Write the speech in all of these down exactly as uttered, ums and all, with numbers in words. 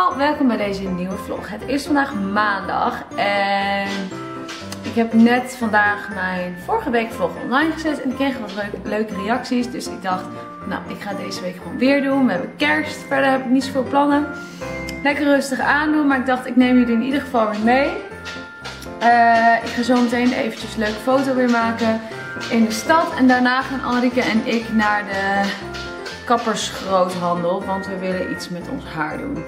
allemaal, welkom bij deze nieuwe vlog. Het is vandaag maandag en ik heb net vandaag mijn vorige week vlog online gezet en ik kreeg wat leuke, leuke reacties. Dus ik dacht, nou, ik ga deze week gewoon weer doen. We hebben kerst, verder heb ik niet zoveel plannen. Lekker rustig aandoen, maar ik dacht, ik neem jullie in ieder geval weer mee. Uh, ik ga zo meteen eventjes een leuke foto weer maken in de stad. En daarna gaan Anrike en ik naar de kappersgroothandel, want we willen iets met ons haar doen.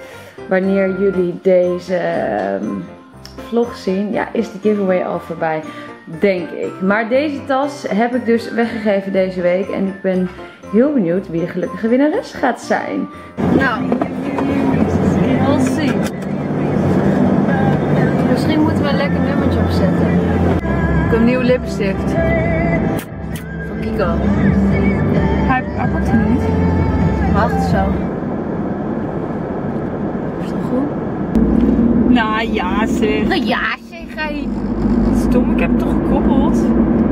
Wanneer jullie deze um, vlog zien, ja, is de giveaway al voorbij, denk ik. Maar deze tas heb ik dus weggegeven deze week en ik ben heel benieuwd wie de gelukkige winnares gaat zijn. Nou, we'll see. Misschien moeten we een lekker nummertje opzetten. Ik heb een nieuw lipstift van Kiko. Hij pakt het niet. Wacht, zo. Is dat goed? Nou ja, zeg. Nou ja, zeg. Hij... Stom, ik heb het toch gekoppeld?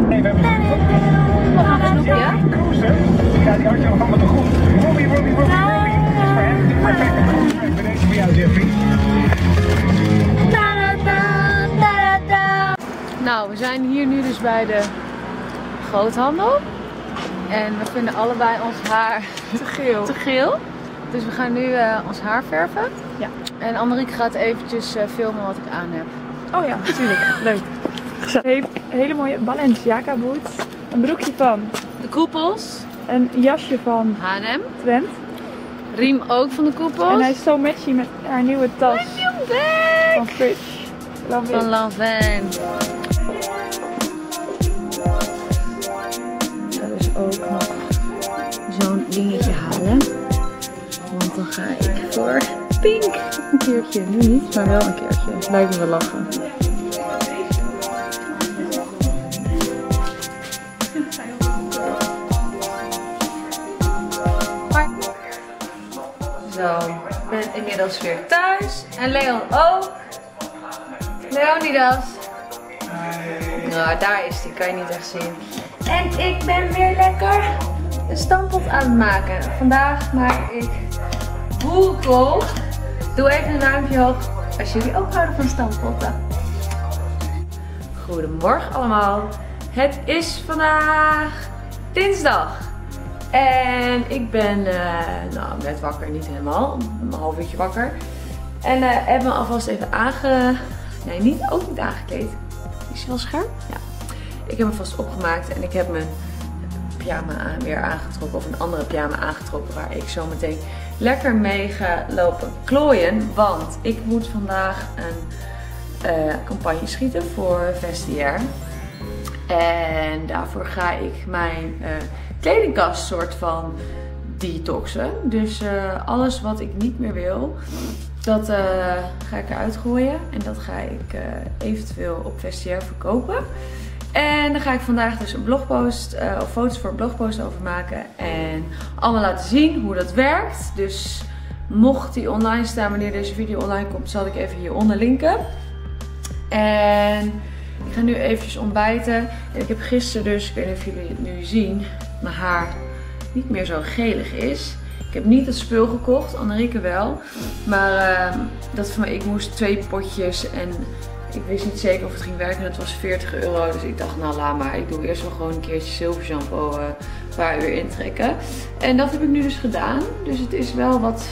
Nee, we hebben het gekoppeld. Nog een snoepje? Ja, ik koos hè. Kijk, houd je al allemaal te goed. Robby, Robby, Robby, Robby. Het is voor hem de perfecte koos. Ik ben deze voor jou, Jeffy. Nou, we zijn hier nu dus bij de groothandel. En we vinden allebei ons haar te geel. te geel. Dus we gaan nu uh, ons haar verven. Ja. En Anrike gaat eventjes uh, filmen wat ik aan heb. Oh ja, natuurlijk. Leuk. He hele mooie Balenciaga boots. Een broekje van de koepels. Een jasje van H en M. Twent. Riem ook van de koepels. En hij is zo matchy met haar nieuwe tas. Mijn nieuwe bag! Van Frits. Lanvin. Van Lanvin. Ook nog zo'n dingetje halen, want dan ga ik voor pink een keertje, nu niet, maar wel een keertje. Het lijkt me wel lachen. Zo, ik ben inmiddels weer thuis en Leon ook. Leonidas. Nou, daar is die, kan je niet echt zien. En ik ben weer lekker een stampot aan het maken. Vandaag maak ik boerenkool. Doe even een duimpje hoog als jullie ook houden van stampotten. Goedemorgen allemaal. Het is vandaag dinsdag. En ik ben uh, nou, net wakker, niet helemaal. Een half uurtje wakker. En uh, heb me alvast even aange... Nee, niet, ook niet aangekleed. Is je wel scherp? Ja. Ik heb me vast opgemaakt en ik heb mijn pyjama aan, weer aangetrokken. Of een andere pyjama aangetrokken waar ik zo meteen lekker mee ga lopen klooien. Want ik moet vandaag een uh, campagne schieten voor Vestiaire. En daarvoor ga ik mijn uh, kledingkast soort van detoxen. Dus uh, alles wat ik niet meer wil, dat uh, ga ik eruit gooien. En dat ga ik uh, eventueel op Vestiaire verkopen. En daar ga ik vandaag dus een blogpost, uh, of foto's voor een blogpost over maken. En allemaal laten zien hoe dat werkt. Dus mocht die online staan, wanneer deze video online komt, zal ik even hieronder linken. En ik ga nu eventjes ontbijten. En ik heb gisteren dus, ik weet niet of jullie het nu zien, mijn haar niet meer zo gelig is. Ik heb niet het spul gekocht, Anrike wel. Maar uh, dat van mij, ik moest twee potjes en... Ik wist niet zeker of het ging werken, dat was veertig euro. Dus ik dacht, nou laat maar, ik doe eerst wel gewoon een keertje zilver shampoo een uh, paar uur intrekken. En dat heb ik nu dus gedaan. Dus het is wel wat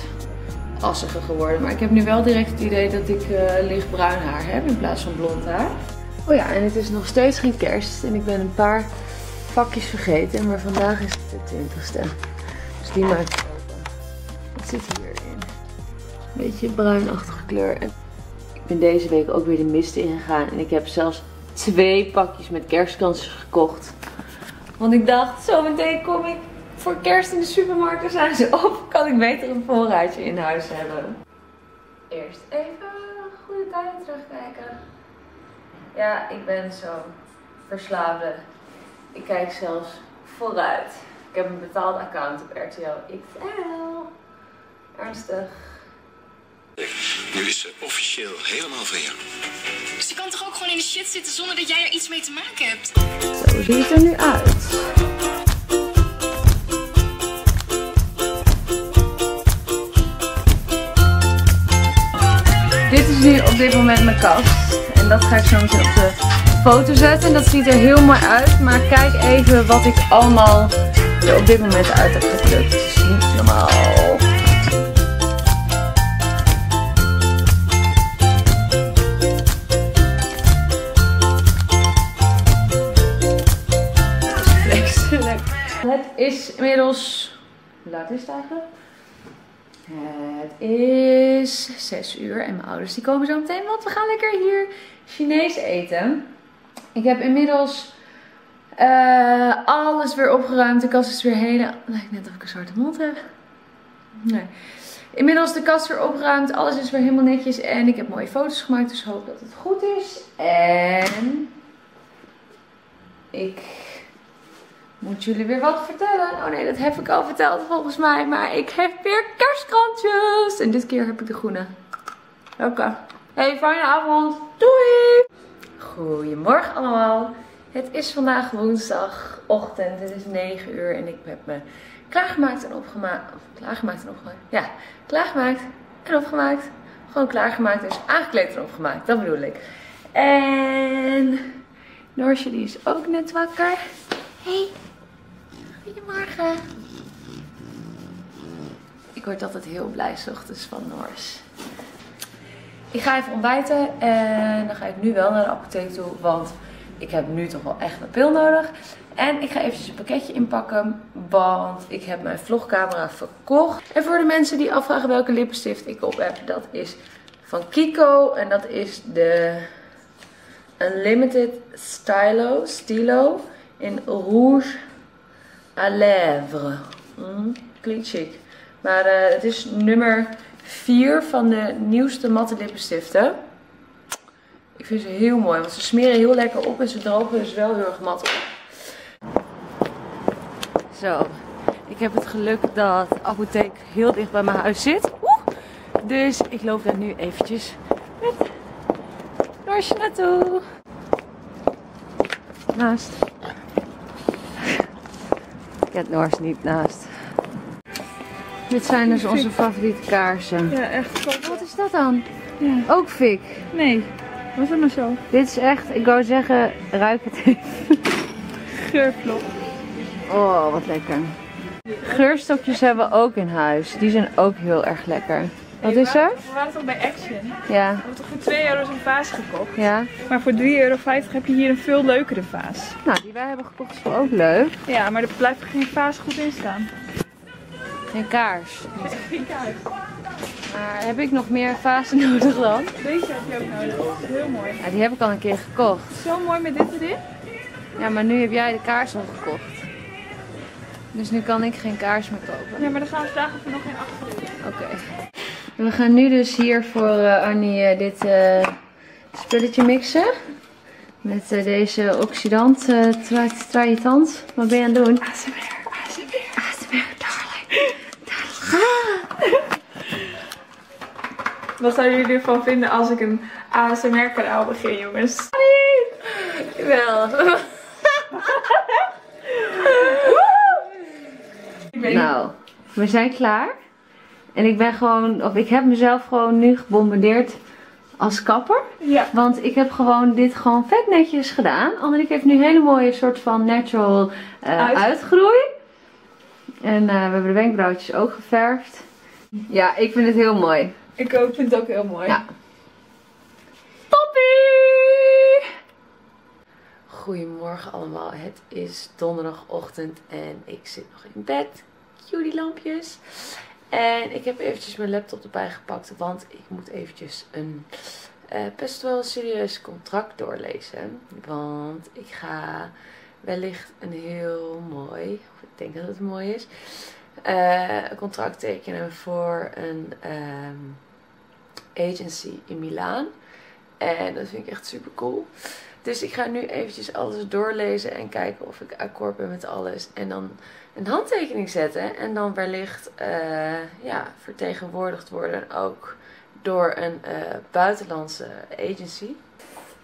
assiger geworden. Maar ik heb nu wel direct het idee dat ik uh, lichtbruin haar heb in plaats van blond haar. Oh ja, en het is nog steeds geen kerst. En ik ben een paar pakjes vergeten. Maar vandaag is het de twintigste. Dus die maak ik open. Wat zit hierin? Een beetje bruinachtige kleur. Ik ben deze week ook weer de mist ingegaan en ik heb zelfs twee pakjes met kerstkansers gekocht. Want ik dacht, zometeen kom ik voor kerst in de supermarkt, er zijn ze op. Kan ik beter een voorraadje in huis hebben. Eerst even een goede tijd terugkijken. Ja, ik ben zo verslaafd. Ik kijk zelfs vooruit. Ik heb een betaald account op R T L X L. Ernstig. Nu is ze officieel helemaal van jou. Dus je kan toch ook gewoon in de shit zitten zonder dat jij er iets mee te maken hebt? Zo ziet het er nu uit. is nu op dit moment mijn kast. En dat ga ik zo meteen op de foto zetten. Dat ziet er heel mooi uit. Maar kijk even wat ik allemaal er op dit moment uit heb geplukt. Het is niet normaal. Het is inmiddels... Hoe laat is het eigenlijk? Het is zes uur en mijn ouders die komen zo meteen, want we gaan lekker hier Chinees eten. Ik heb inmiddels uh, alles weer opgeruimd. De kast is weer helemaal... Lijkt net of ik een zwarte mond heb. Nee. Inmiddels de kast weer opgeruimd. Alles is weer helemaal netjes en ik heb mooie foto's gemaakt, dus hoop dat het goed is. En ik... moet jullie weer wat vertellen? Oh nee, dat heb ik al verteld volgens mij. Maar ik heb weer kerstkrantjes. En dit keer heb ik de groene. Oké. Hey, fijne avond. Doei! Goedemorgen allemaal. Het is vandaag woensdagochtend. Het is negen uur en ik heb me klaargemaakt en opgemaakt. Of klaargemaakt en opgemaakt. Ja, klaargemaakt en opgemaakt. Gewoon klaargemaakt, dus aangekleed en opgemaakt. Dat bedoel ik. En Noorsje die is ook net wakker. Hey, goedemorgen. Ik word altijd heel blij 's ochtends van Noors. Ik ga even ontbijten en dan ga ik nu wel naar de apotheek toe, want ik heb nu toch wel echt een pil nodig. En ik ga eventjes een pakketje inpakken, want ik heb mijn vlogcamera verkocht. En voor de mensen die afvragen welke lippenstift ik op heb, dat is van Kiko en dat is de Unlimited Stylo, Stilo. In rouge à lèvres. Mm, klinkt chic. Maar uh, het is nummer vier van de nieuwste matte lippenstiften. Ik vind ze heel mooi. Want ze smeren heel lekker op. En ze drogen dus wel heel erg mat op. Zo. Ik heb het geluk dat de apotheek heel dicht bij mijn huis zit. Oeh. Dus ik loop daar nu eventjes met Noorsje naartoe. Naast. Ik heb Noors niet naast. Dit zijn dus onze favoriete kaarsen. Ja, echt. Wat is dat dan? Ja. Ook fik? Nee, was dat nou zo? Dit is echt, ik wou zeggen, ruik het even. Geurplop. Oh, wat lekker. Geurstokjes hebben we ook in huis. Die zijn ook heel erg lekker. Wat hey, is er? We waren toch bij Action? Ja. We hebben toch voor twee euro zo'n vaas gekocht? Ja. Maar voor drie euro vijftig heb je hier een veel leukere vaas. Nou, die wij hebben gekocht is wel ook leuk. Ja, maar er blijft geen vaas goed in staan. Geen kaars. Nee, geen kaars. Maar heb ik nog meer vazen nodig dan? Deze heb je ook nodig. Dat is heel mooi. Ja, die heb ik al een keer gekocht. Zo mooi met dit erin. Ja, maar nu heb jij de kaars al gekocht. Dus nu kan ik geen kaars meer kopen. Ja, maar dan gaan we vragen of er nog geen achter is. Oké. Okay. We gaan nu dus hier voor uh, Annie uh, dit uh, spulletje mixen. Met uh, deze oxidant, uh, tra traitant. Wat ben je aan het doen? A S M R, A S M R, A S M R, darling. Darling. Wat zouden jullie ervan vinden als ik een A S M R-kanaal begin, jongens? Wel. Nou, we zijn klaar. En ik ben gewoon, of ik heb mezelf gewoon nu gebombardeerd als kapper. Ja. Want ik heb gewoon dit gewoon vet netjes gedaan. Anrike heeft nu een hele mooie soort van natural uh, Uit. uitgroei. En uh, we hebben de wenkbrauwtjes ook geverfd. Ja, ik vind het heel mooi. Ik ook, vind het ook heel mooi. Ja. Poppy! Goedemorgen allemaal. Het is donderdagochtend en ik zit nog in bed. Cute die lampjes. En ik heb eventjes mijn laptop erbij gepakt, want ik moet eventjes een uh, best wel serieus contract doorlezen. Want ik ga wellicht een heel mooi, of ik denk dat het mooi is, uh, contract tekenen voor een um, agency in Milaan. En dat vind ik echt super cool. Dus ik ga nu eventjes alles doorlezen en kijken of ik akkoord ben met alles. En dan een handtekening zetten. En dan wellicht uh, ja, vertegenwoordigd worden ook door een uh, buitenlandse agency.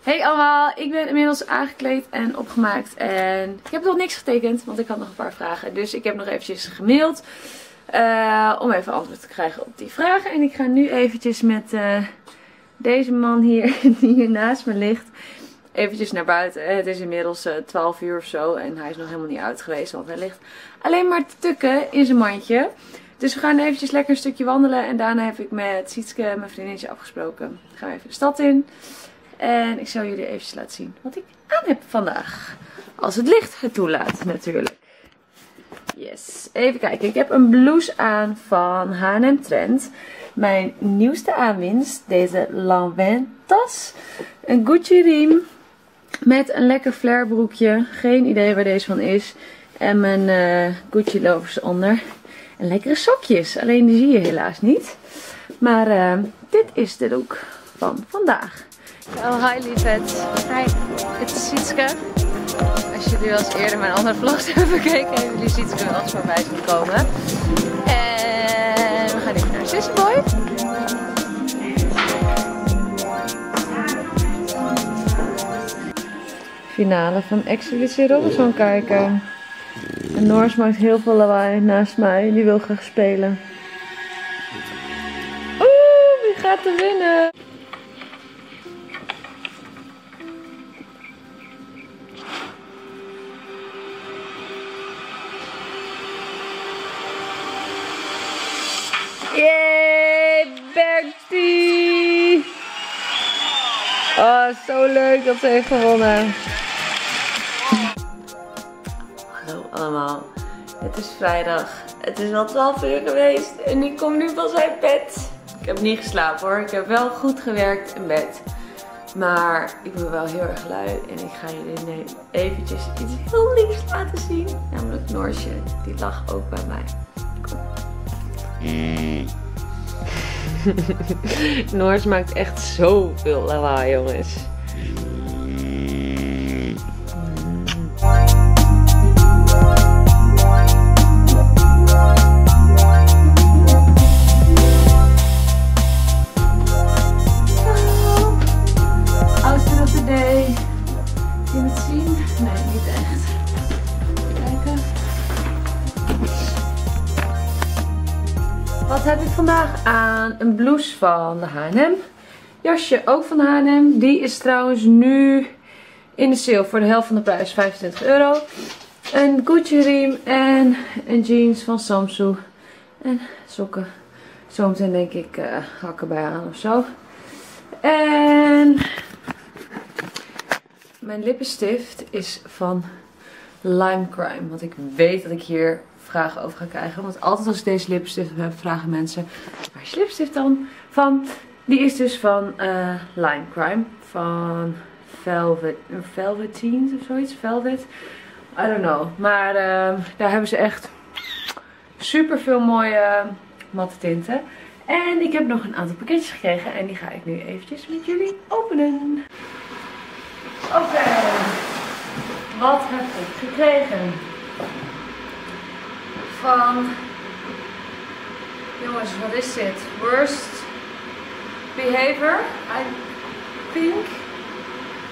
Hey allemaal, ik ben inmiddels aangekleed en opgemaakt. En ik heb nog niks getekend, want ik had nog een paar vragen. Dus ik heb nog eventjes gemaild uh, om even antwoord te krijgen op die vragen. En ik ga nu eventjes met... Uh, deze man hier, die hier naast me ligt, eventjes naar buiten. Het is inmiddels twaalf uur of zo en hij is nog helemaal niet uit geweest, want hij ligt alleen maar te tukken in zijn mandje. Dus we gaan eventjes lekker een stukje wandelen en daarna heb ik met Sietske, mijn vriendinnetje, afgesproken. Dan gaan we even de stad in en ik zal jullie eventjes laten zien wat ik aan heb vandaag. Als het licht het toelaat natuurlijk. Yes, even kijken. Ik heb een blouse aan van H en M Trend. Mijn nieuwste aanwinst, deze Lanvin tas. Een Gucci riem met een lekker flare broekje. Geen idee waar deze van is. En mijn uh, Gucci lovers onder. En lekkere sokjes. Alleen die zie je helaas niet. Maar uh, dit is de look van vandaag. Oh, hi liefet. Hi, het is Sietske. Als jullie wel eens eerder mijn andere vlogs hebben bekeken, hebben jullie Sietske wel eens voorbij zien komen. En we gaan even naar Sissy-Boy. Finale van Expedition Robinson kijken. En Noors maakt heel veel lawaai naast mij. Die wil graag spelen. Oeh, wie gaat er winnen? Yay, Bertie! Oh, zo leuk dat ze heeft gewonnen. Hallo allemaal, het is vrijdag. Het is al twaalf uur geweest en ik kom nu pas uit bed. Ik heb niet geslapen hoor, ik heb wel goed gewerkt in bed. Maar ik ben wel heel erg lui en ik ga jullie eventjes iets heel liefs laten zien. Namelijk Noorsje, die lag ook bij mij. Kom. Noors maakt echt zoveel lawaai, jongens. Hallo. Outfit of the day. Kun je het zien? Nee, niet echt. Wat heb ik vandaag aan? Een blouse van de H en M. Jasje ook van de H en M. Die is trouwens nu in de sale voor de helft van de prijs, vijfentwintig euro. Een Gucci riem en een jeans van Samsung. En sokken. Zometeen denk ik uh, hakken bij aan of zo. En mijn lippenstift is van Lime Crime. Want ik weet dat ik hier vragen over gaan krijgen. Want altijd als ik deze lipstift heb, vragen mensen: waar is je lipstift dan van? Die is dus van uh, Lime Crime. Van Velvet, Velvet Teens of zoiets. Velvet. I don't know. Maar uh, daar hebben ze echt super veel mooie uh, matte tinten. En ik heb nog een aantal pakketjes gekregen. En die ga ik nu eventjes met jullie openen. Oké. Okay. Wat heb ik gekregen? Van, jongens, wat is dit? Worst behavior, I think.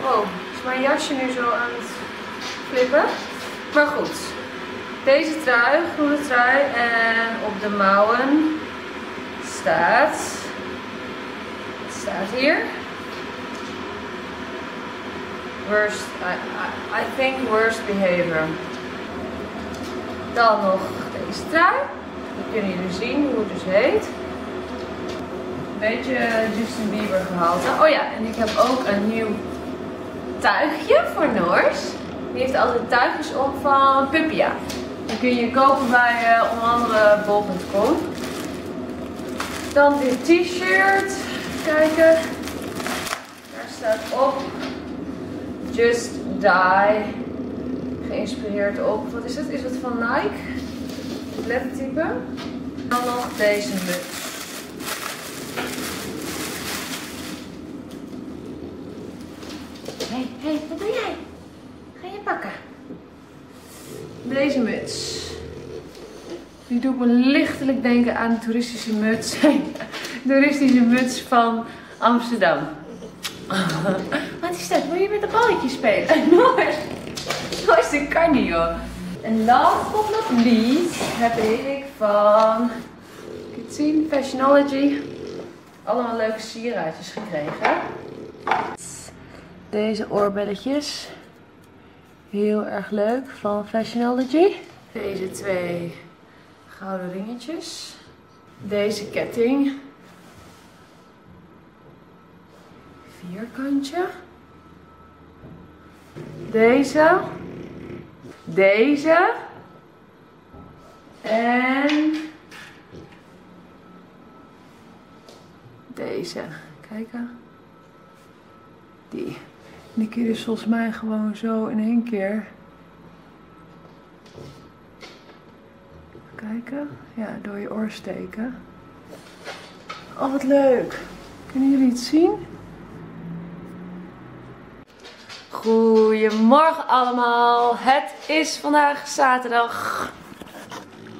Oh, is mijn jasje nu zo aan het flippen? Maar goed, deze trui, groene trui, en op de mouwen staat, het staat hier. Worst, I, I, I think worst behavior. Dan nog deze trui. Die kunnen jullie zien hoe het dus heet. Een beetje Justin Bieber gehaald. Oh ja, en ik heb ook een nieuw tuigje voor Noors. Die heeft altijd tuigjes op van Pupia. Die kun je kopen bij uh, onder andere bol punt com. Dan dit t-shirt. Kijken. Daar staat op. Just die. Geïnspireerd op, wat is het? Is het van Nike? Het lettertype. Dan nog deze muts. Hé, hey, hé, hey, wat doe jij? Ga je pakken? Deze muts. Die doet me lichtelijk denken aan de toeristische muts. toeristische muts van Amsterdam. Wat is dat? Wil je met een balletje spelen? Noors! Zoals de kan niet joh. En last but not least heb ik van Kitchen Fashionology allemaal leuke sieraadjes gekregen. Deze oorbelletjes. Heel erg leuk. Van Fashionology. Deze twee gouden ringetjes. Deze ketting. Vierkantje. Deze. Deze. En deze. Kijken. Die. Die kun je dus volgens mij gewoon zo in één keer. Kijken. Ja, door je oor steken. Oh, wat leuk. Kunnen jullie het zien? Goedemorgen allemaal. Het is vandaag zaterdag.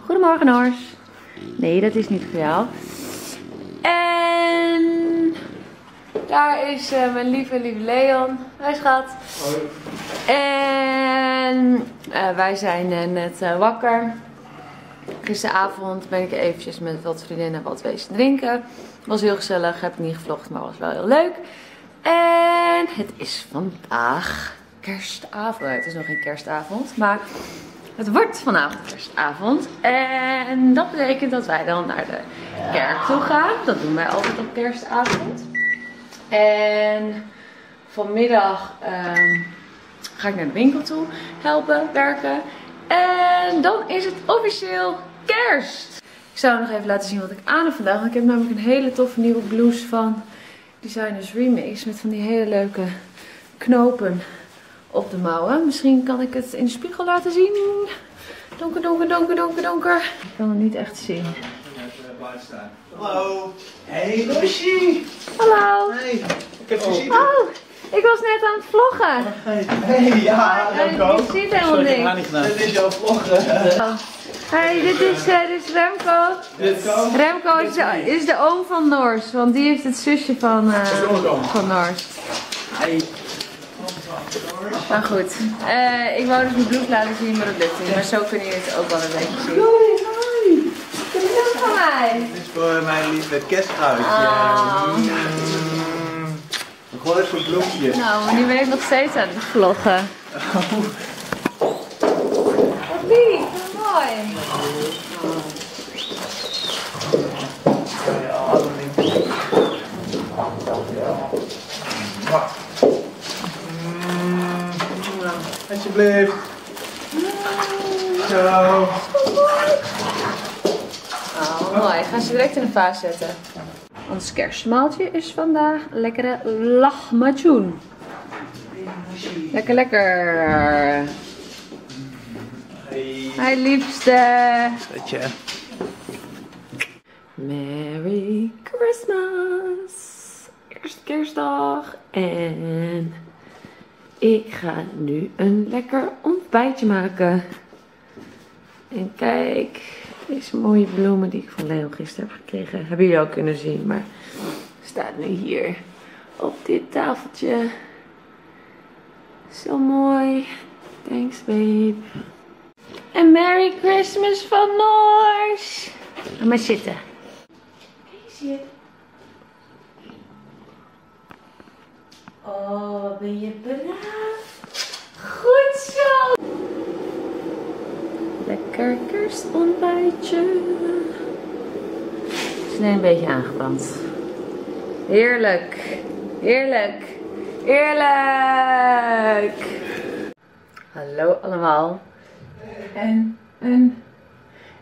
Goedemorgen, Noors. Nee, dat is niet voor jou. En daar is uh, mijn lieve, lieve Leon. Hoi, schat. Hoi. En uh, wij zijn uh, net uh, wakker. Gisteravond ben ik eventjes met wat vriendinnen wat wezen drinken. Was heel gezellig. Heb ik niet gevlogd, maar was wel heel leuk. En het is vandaag kerstavond. Het is nog geen kerstavond, maar het wordt vanavond kerstavond. En dat betekent dat wij dan naar de kerk toe gaan. Dat doen wij altijd op kerstavond. En vanmiddag um, ga ik naar de winkel toe helpen, werken. En dan is het officieel kerst. Ik zou nog even laten zien wat ik aan heb vandaag. Want ik heb namelijk een hele toffe nieuwe blouse van Designers remakes met van die hele leuke knopen op de mouwen. Misschien kan ik het in de spiegel laten zien. Donker, donker, donker, donker, donker. Ik kan het niet echt zien. Hallo. Hey, Lucy. Hallo. Hey, ik heb gezien. Oh, ik was net aan het vloggen. Hey, ja, Remco. Ik zie het helemaal niks. Dit is jouw vloggen. Hey, dit is, uh, dit is Remco. Remco is de, is de oom van Noors, want die heeft het zusje van, uh, van Noors. Hey. Maar goed, uh, ik wou dus mijn bloed laten zien, maar dat lukt niet. Maar zo kunnen jullie het ook wel een beetje zien. Hoi, dit is van mij. Dit is voor mijn lieve kerstruitje. Oh. Mm. Gooi eens een bloempje. Nou, maar nu ben ik nog steeds aan het vloggen. Oh. Wat lief, wat mooi. Alsjeblieft. Zo. Oh, mooi. Ik ga ze direct in een vaas zetten. Ons kerstmaaltje is vandaag lekkere lahmacun. Lekker, lekker. Hey, hey liefste. Zetje. Merry Christmas. Eerste kerstdag. En ik ga nu een lekker ontbijtje maken. En kijk, deze mooie bloemen die ik van Leon gisteren heb gekregen. Hebben jullie al kunnen zien, maar staat nu hier op dit tafeltje. Zo mooi. Thanks, babe. En Merry Christmas van Noors. Ga maar zitten. Zie je? Oh, ben je braaf. Goed zo. Lekker kerstontbijtje. Het is net een beetje aangebrand. Heerlijk. Heerlijk. Heerlijk. Hallo allemaal. En een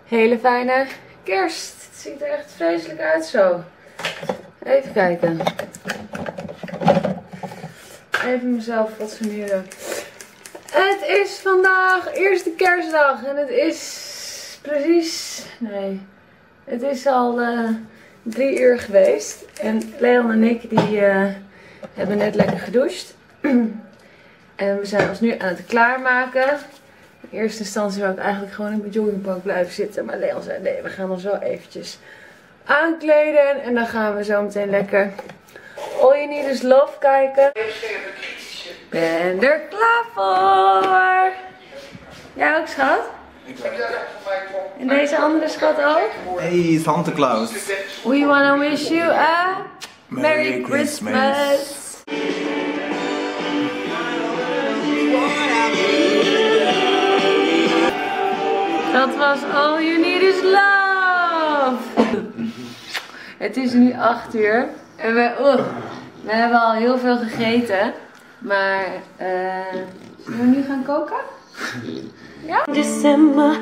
hele fijne kerst. Het ziet er echt vreselijk uit zo. Even kijken. Even mezelf fatsoeneren. Het is vandaag eerste kerstdag en het is precies, nee, het is al uh, drie uur geweest. En Leon en ik die uh, hebben net lekker gedoucht. En we zijn ons nu aan het klaarmaken. In eerste instantie wou ik eigenlijk gewoon in mijn joggingpak blijven zitten. Maar Leon zei nee, we gaan dan zo eventjes aankleden en dan gaan we zo meteen lekker All You Need Is Love kijken. Ik ben er klaar voor. Jij ook, schat? En deze andere schat ook? Hey, Santa Claus. We wanna wish you a Merry Christmas. Dat was All You Need Is Love. Het is nu acht uur. En we, oh, we hebben al heel veel gegeten. Maar uh, zullen we nu gaan koken? Ja? December,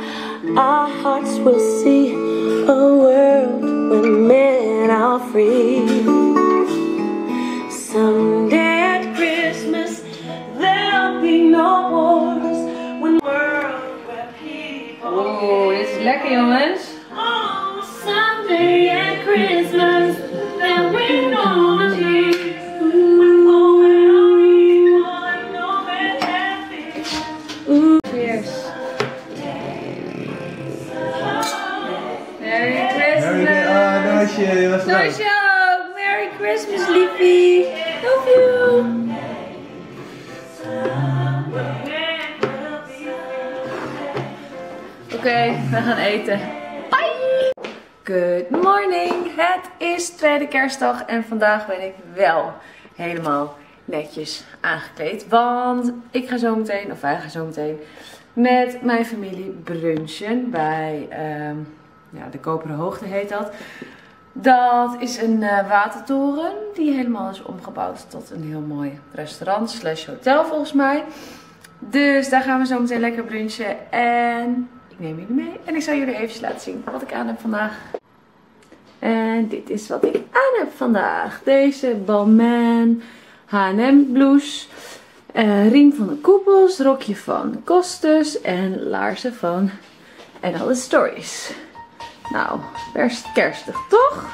our hearts will see a world where men are free. Someday at Christmas there'll be no wars. When world where people. Oh, dit is lekker, jongens. Oh, someday at Christmas there'll be no wars. Noors ook! Merry Christmas, liefie! Love you! Oké, okay, we gaan eten. Bye! Good morning! Het is tweede kerstdag en vandaag ben ik wel helemaal netjes aangekleed. Want ik ga zo meteen, of wij gaan zo meteen, met mijn familie brunchen bij um, ja, de Koperen Hoogte heet dat. Dat is een uh, watertoren die helemaal is omgebouwd tot een heel mooi restaurant slash hotel volgens mij. Dus daar gaan we zo meteen lekker brunchen en ik neem jullie mee. En ik zal jullie even laten zien wat ik aan heb vandaag. En dit is wat ik aan heb vandaag. Deze Balmain H en M blouse. Uh, riem van de koepels, rokje van Costes en laarzen van And All The Stories. Nou, best kerstig, toch?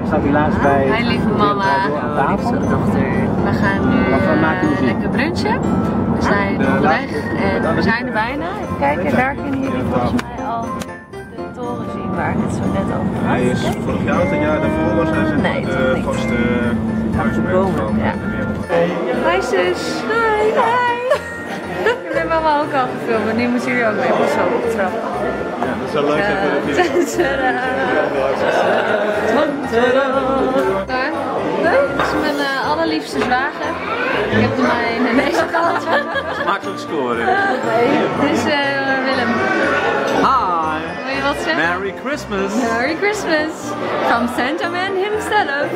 We staan helaas bij... Mijn lieve mama, mijn lieve dochter. We gaan nu uh, lekker brunchen. We zijn onderweg en we zijn er bijna. Even kijken, daar kunnen jullie volgens mij al de toren zien waar het zo net over gaat. Hij is vorig jaar het jaar daarvoor was hij nee, de vaste huismerk van de wereld. Hi zus! Hi! Ik heb mama ook al gefilmd, maar nu moeten jullie ook mee pas op de trap. Ja, dat is wel leuk dat we dat hier doen. Daar, dat is mijn uh, allerliefste zwager. Ik heb hem in deze kant. Makkelijk scoren. Dit is uh, Willem. Hi. Wil je wat zeggen? Merry Christmas. Merry Christmas. From Santa Man himself.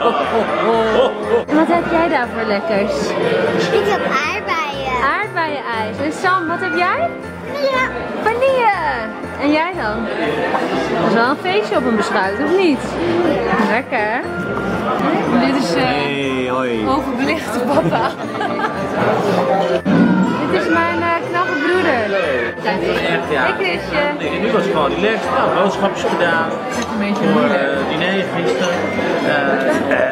oh, oh, oh. Wat heb jij daar voor lekkers? Ik heb aardbeien. Aardbeienijs. En Sam, wat heb jij? Vanille. Vanille. En jij dan? Dat is wel een feestje op een beschuit, of niet? Lekker. En dit is uh, hey, overbelichte papa. Dit is mijn uh, knappe broeder. Kijk, ja. Ik wist je. Nee, nu was het gewoon relaxed. We hebben boodschapjes gedaan. Een beetje voor uh, diner gisteren. Uh,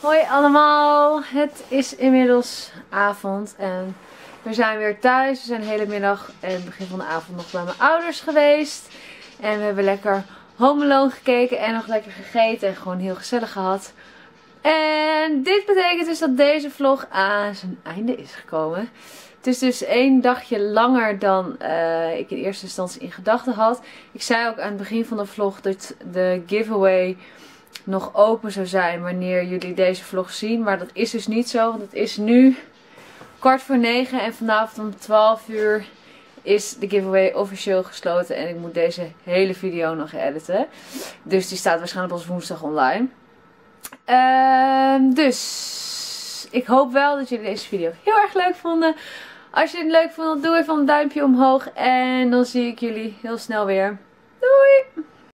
Hoi allemaal, het is inmiddels avond en we zijn weer thuis. We zijn de hele middag en begin van de avond nog bij mijn ouders geweest. En we hebben lekker Home Alone gekeken en nog lekker gegeten en gewoon heel gezellig gehad. En dit betekent dus dat deze vlog aan zijn einde is gekomen. Het is dus één dagje langer dan uh, ik in eerste instantie in gedachten had. Ik zei ook aan het begin van de vlog dat de giveaway... nog open zou zijn wanneer jullie deze vlog zien. Maar dat is dus niet zo. Want het is nu kwart voor negen. En vanavond om twaalf uur is de giveaway officieel gesloten. En ik moet deze hele video nog editen. Dus die staat waarschijnlijk pas woensdag online. Uh, dus ik hoop wel dat jullie deze video heel erg leuk vonden. Als je het leuk vond, doe even een duimpje omhoog. En dan zie ik jullie heel snel weer. Doei!